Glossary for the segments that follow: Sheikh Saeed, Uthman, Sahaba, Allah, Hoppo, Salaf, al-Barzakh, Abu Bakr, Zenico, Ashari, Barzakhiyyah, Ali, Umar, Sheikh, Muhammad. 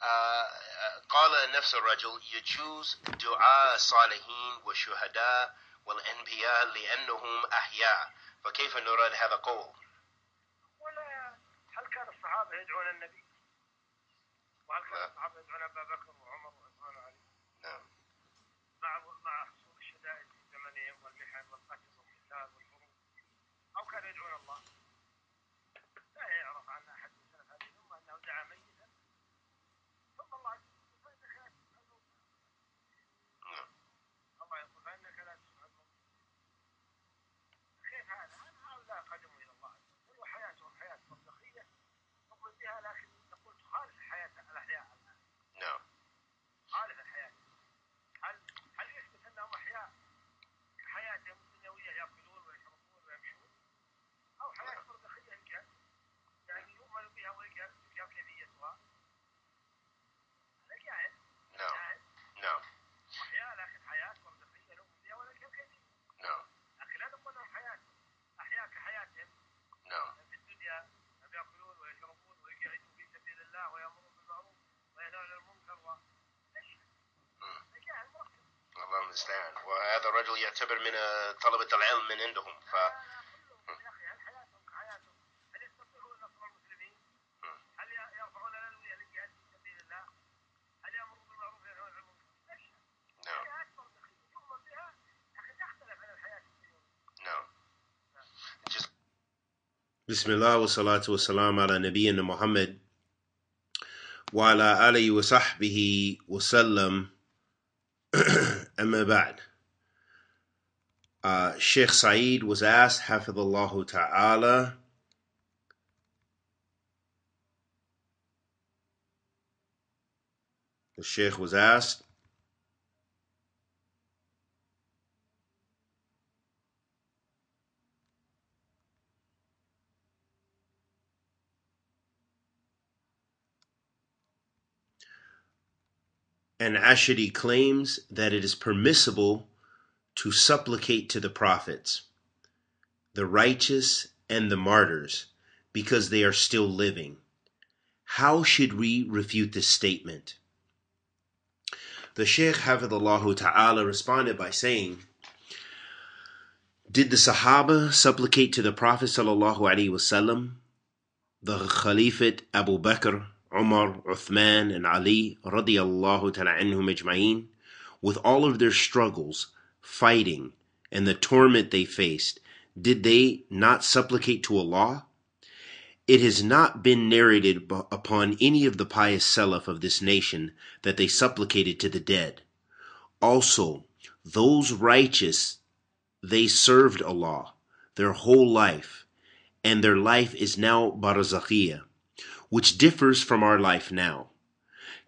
قال نفس الرجل يجوز دعاء الصالحين والشهداء والأنبياء لأنهم أحياء فكيف نرى هذا قول؟ ولا هل كان الصحابة يدعون النبي؟ وهل كان الصحابة يدعون أبا بكر وعمر وعثمان وعلي؟ نعم. مع حصول الشدائد في زمنهم والمحن والقتل والقتال والحروب أو كان يدعون الله؟ لا يعرف عن أحد من سلف هذه الأمة أنه دعا ميتا ثم الله عز وجل فإنك لا تسمع الله يقول فإنك لا تسمع الموت. كيف هذا؟ هؤلاء قدموا إلى الله عز وجل وحياتهم حياة برزخية تقبل بها لكن تقول تخالف الحياة الأحياء الآن. نعم. خالف الحياة. هل يثبت أنهم أحياء حياتهم الدنيوية يأكلون ويشربون ويمشون أو حياة برزخية إنجاز يعني يؤمن بها وإنجاز كيفيتها؟ No. No. No. I understand. وهذا الرجل يعتبر من طلبة العلم من عندهم. Bismillah wa salatu wa salam ala nabiyyina Muhammad wa ala alihi wa sahbihi wa sallam amma ba'd. Sheikh Saeed was asked, hafidhullahu ta'ala, the Sheikh was asked, and Ashari claims that it is permissible to supplicate to the prophets, the righteous and the martyrs, because they are still living. How should we refute this statement? The Sheikh hafidhullahu ta'ala responded by saying, did the Sahaba supplicate to the Prophet sallallahu alaihi wasallam, the Khalifat Abu Bakr, Umar, Uthman, and Ali radiyallahu ta'ala anhum ajma'in, with all of their struggles, fighting, and the torment they faced, did they not supplicate to Allah? It has not been narrated upon any of the pious Salaf of this nation that they supplicated to the dead. Also, those righteous, they served Allah their whole life, and their life is now Barzakhiyyah, which differs from our life now.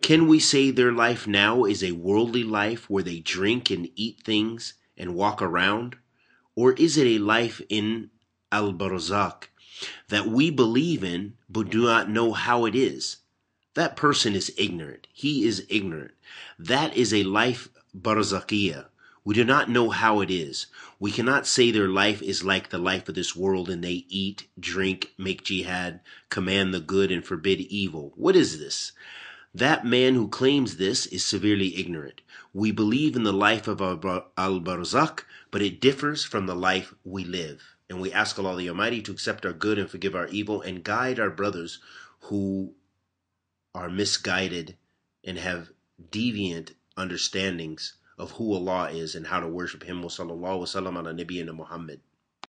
Can we say their life now is a worldly life where they drink and eat things and walk around? Or is it a life in al-Barzakh that we believe in but do not know how it is? That person is ignorant. He is ignorant. That is a life Barzakhiyyah. We do not know how it is. We cannot say their life is like the life of this world and they eat, drink, make jihad, command the good and forbid evil. What is this? That man who claims this is severely ignorant. We believe in the life of al-Barzakh, but it differs from the life we live. And we ask Allah the Almighty to accept our good and forgive our evil and guide our brothers who are misguided and have deviant understandings of who Allah is and how to worship Him. Wa sallallahu wa sallam ala nabiyyina Muhammad.